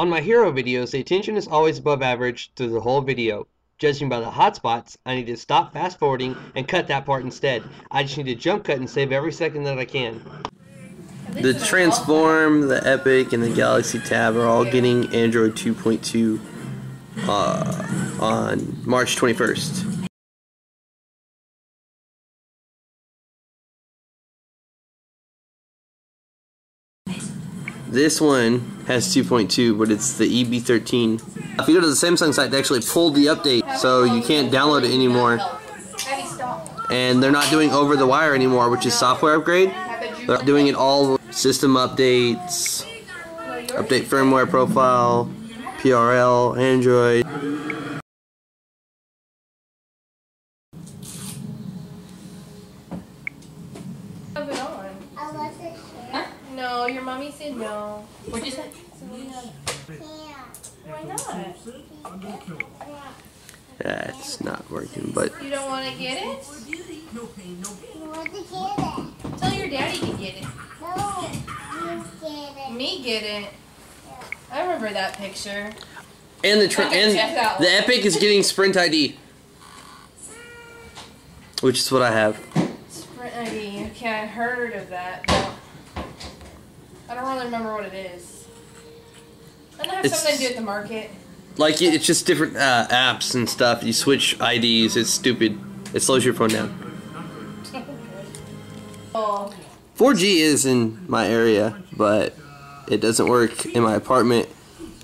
On my hero videos, the attention is always above average through the whole video. Judging by the hotspots, I need to stop fast forwarding and cut that part instead. I just need to jump cut and save every second that I can. The Transform, the Epic, and the Galaxy Tab are all getting Android 2.2 on March 21st. This one has 2.2, but it's the EB13. If you go to the Samsung site, they actually pulled the update, so you can't download it anymore. And they're not doing over the wire anymore, which is software upgrade. They're doing it all system updates, update firmware profile, PRL, Android. No, your mommy said no. What'd you say? Why not? That's not working, but... You don't want to get it? You want to get it. Tell your daddy to get it. No, you get it. Me get it? I remember that picture. And the Epic is getting Sprint ID. Which is what I have. Sprint ID. Okay, I heard of that. I don't really remember what it is. Doesn't it have something to do with the market? Like, it's just different apps and stuff. You switch IDs. It's stupid. It slows your phone down. Oh. 4G is in my area, but it doesn't work in my apartment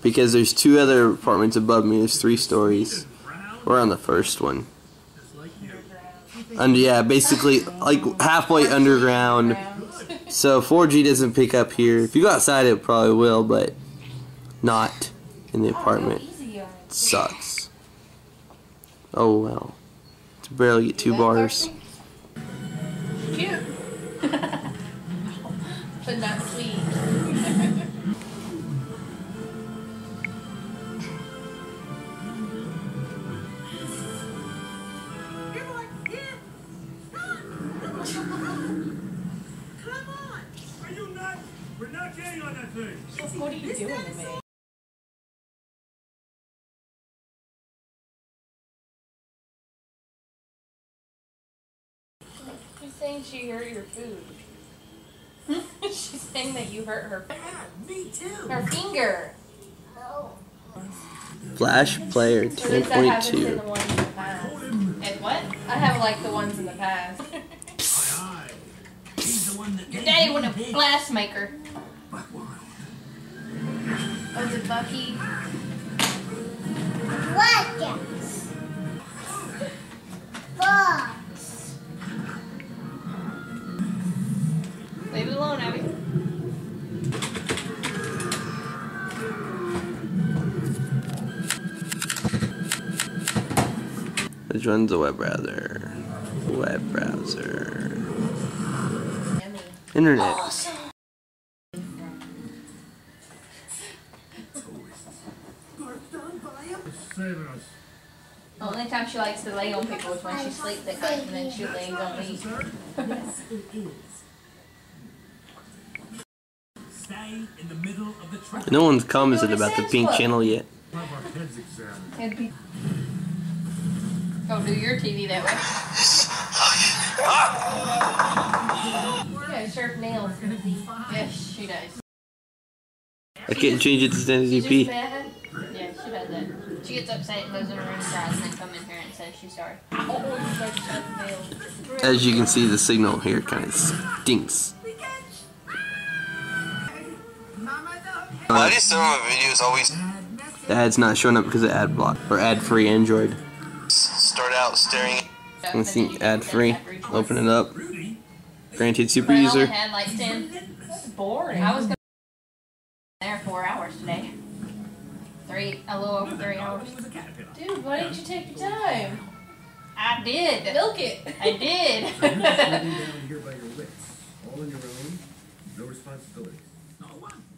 because there's two other apartments above me. There's three stories. We're on the first one. And yeah, basically, like, halfway underground. So 4G doesn't pick up here. If you go outside, it probably will, but not in the apartment. It sucks. Oh well. To barely get 2 bars. Cute. But not sweet. We're not getting on that thing. What are you doing to me? She's saying she hurt your food. She's saying that you hurt her. Yeah, me too. Her finger. Oh. Flash Player 10.2. And what? I have like the ones in the past. Your daddy went a blast maker. Oh, the Bucky. Blackouts. Fox. Leave it alone, Abby. Which one's a web browser? Web browser. Internet. Awesome. The only time she likes to lay on people is when she sleeps at night, and then she lays on me. Yes, it is. No one's commented about the pink channel yet. Go do your TV that way. Yeah, sharp nails. Yes, she does. I can't change it to 1080p. Yeah, she does that. She gets upset, goes in her room, cries, and then comes in here and says she's sorry. As you can see, the signal here kind of stinks. Why do some of the videos always... The ad's not showing up because of ad block or ad-free Android. Start out staring. I think ad free. Open it up. Granted, super user. I only had like 10. That's boring. I was gonna be there 4 hours today. A little over 3 hours. Dude, why didn't you take your time? I did. Milk it. I did. All in your own. No responsibilities. Not one.